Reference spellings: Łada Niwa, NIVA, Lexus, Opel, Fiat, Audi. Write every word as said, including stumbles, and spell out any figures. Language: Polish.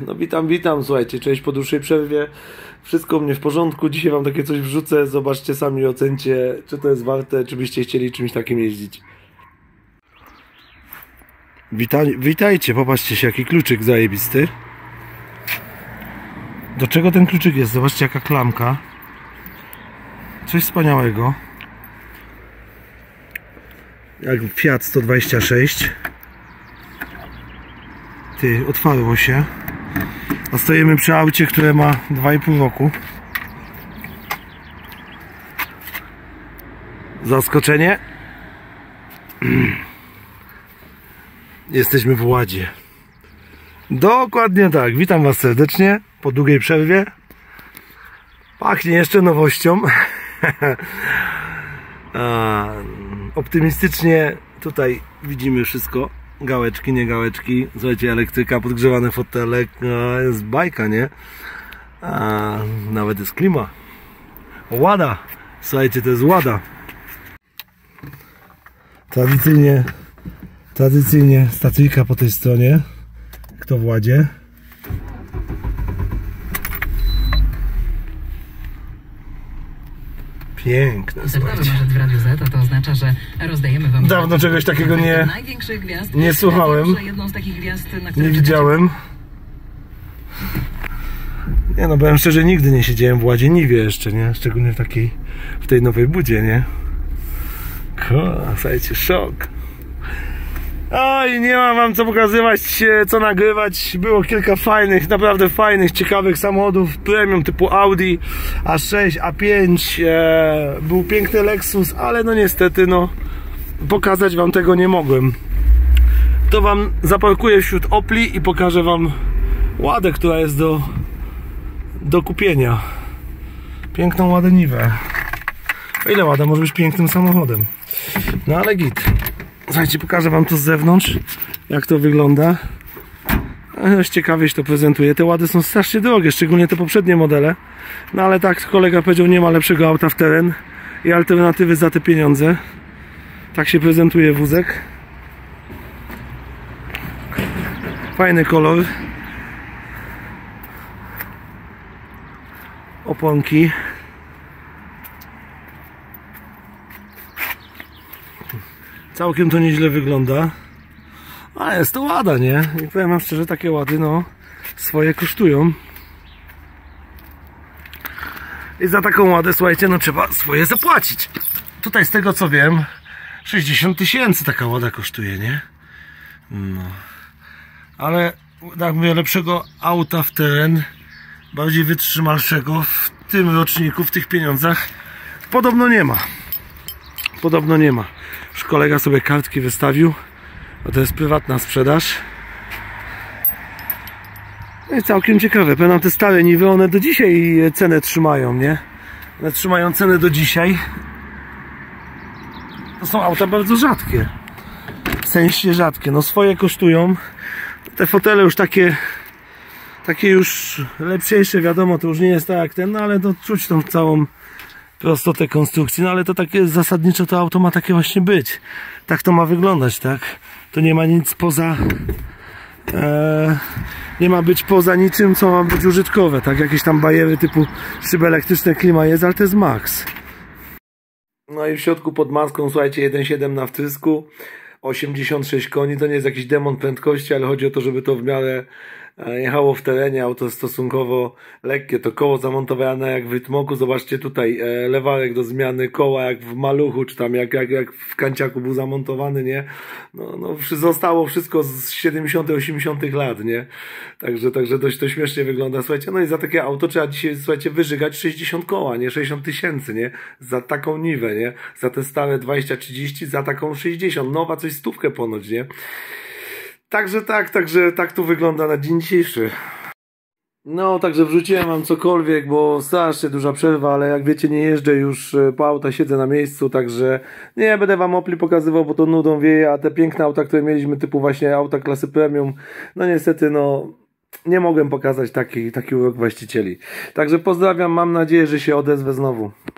No witam, witam, słuchajcie, cześć po dłuższej przerwie. Wszystko u mnie w porządku, dzisiaj wam takie coś wrzucę, zobaczcie sami, ocencie, czy to jest warte, czy byście chcieli czymś takim jeździć. Wita witajcie, popatrzcie się, jaki kluczyk zajebisty. Do czego ten kluczyk jest? Zobaczcie, jaka klamka. Coś wspaniałego. Jak Fiat sto dwadzieścia sześć. Ty, otwarło się. A stoimy przy aucie, które ma dwa i pół roku. Zaskoczenie? Jesteśmy w Ładzie. Dokładnie tak. Witam was serdecznie po długiej przerwie. Pachnie jeszcze nowością. A, optymistycznie tutaj widzimy wszystko. Gałeczki, nie gałeczki. Słuchajcie, elektryka, podgrzewany fotelek. A, jest bajka, nie? A, nawet jest klima. Łada. Słuchajcie, to jest Łada. Tradycyjnie Tradycyjnie stacyjka po tej stronie, kto w Ładzie. Piękne. To oznacza, że rozdajemy wam dawno czegoś takiego nie, gwiazd, nie słuchałem, z takich gwiazd, na nie widziałem. Nie no, powiem szczerze, nigdy nie siedziałem w Ładzie Niwie jeszcze, nie? Szczególnie w takiej, w tej nowej budzie, nie? Kurwa, słuchajcie, szok. Oj, nie mam wam co pokazywać, co nagrywać. Było kilka fajnych, naprawdę fajnych, ciekawych samochodów premium typu Audi A sześć, A pięć, e, był piękny Lexus, ale no niestety, no pokazać wam tego nie mogłem. To wam zaparkuję wśród Opli i pokażę wam Ładę, która jest do, do kupienia. Piękną Ładę Niwę. O ile Łada może być pięknym samochodem? No ale git. Słuchajcie, pokażę wam to z zewnątrz, jak to wygląda. Aż ciekawie się to prezentuje. Te Łady są strasznie drogie, szczególnie te poprzednie modele. No ale tak, kolega powiedział, nie ma lepszego auta w teren i alternatywy za te pieniądze. Tak się prezentuje wózek. Fajny kolor. Oponki. Całkiem to nieźle wygląda. Ale jest to Łada, nie? I powiem wam szczerze, takie Łady, no, swoje kosztują. I za taką Ładę, słuchajcie, no trzeba swoje zapłacić. Tutaj z tego co wiem, sześćdziesiąt tysięcy taka Łada kosztuje, nie? No. Ale, tak mówię, lepszego auta w teren, bardziej wytrzymalszego w tym roczniku, w tych pieniądzach, podobno nie ma. Podobno nie ma. Już kolega sobie kartki wystawił, bo to jest prywatna sprzedaż. No i całkiem ciekawe. Pamiętam te stare Niwy, one do dzisiaj cenę trzymają, nie? One trzymają cenę do dzisiaj. To są auta bardzo rzadkie. W sensie rzadkie. No swoje kosztują. Te fotele już takie, takie już lepsze, wiadomo, to już nie jest tak jak ten, no ale to czuć tą całą prostotę konstrukcji, no ale to takie zasadniczo to auto ma takie właśnie być. Tak to ma wyglądać, tak? To nie ma nic poza e, nie ma być poza niczym, co ma być użytkowe, tak? Jakieś tam bajery typu szyby elektryczne, klima jest, ale to jest max. No i w środku pod maską, słuchajcie, jeden siedem na wtrysku, osiemdziesiąt sześć koni, to nie jest jakiś demon prędkości, ale chodzi o to, żeby to w miarę jechało w terenie, auto stosunkowo lekkie, to koło zamontowane jak w Rytmoku, zobaczcie tutaj e, lewarek do zmiany koła jak w Maluchu, czy tam jak, jak, jak w Kanciaku był zamontowany, nie? No, no zostało wszystko z siedemdziesiątych, osiemdziesiątych lat, nie? Także, także dość to śmiesznie wygląda, słuchajcie, no i za takie auto trzeba dzisiaj, słuchajcie, wyżygać sześćdziesiąt koła, nie? sześćdziesiąt tysięcy, nie? Za taką Niwę, nie? Za te stare dwadzieścia trzydzieści, za taką sześćdziesiąt, nowa coś stówkę ponoć, nie? Także tak, także tak to wygląda na dzień dzisiejszy. No, także wrzuciłem wam cokolwiek, bo strasznie duża przerwa, ale jak wiecie, nie jeżdżę już po auta, siedzę na miejscu, także nie będę wam Opli pokazywał, bo to nudą wieje, a te piękne auta, które mieliśmy, typu właśnie auta klasy premium, no niestety, no nie mogłem pokazać taki, taki urok właścicieli. Także pozdrawiam, mam nadzieję, że się odezwę znowu.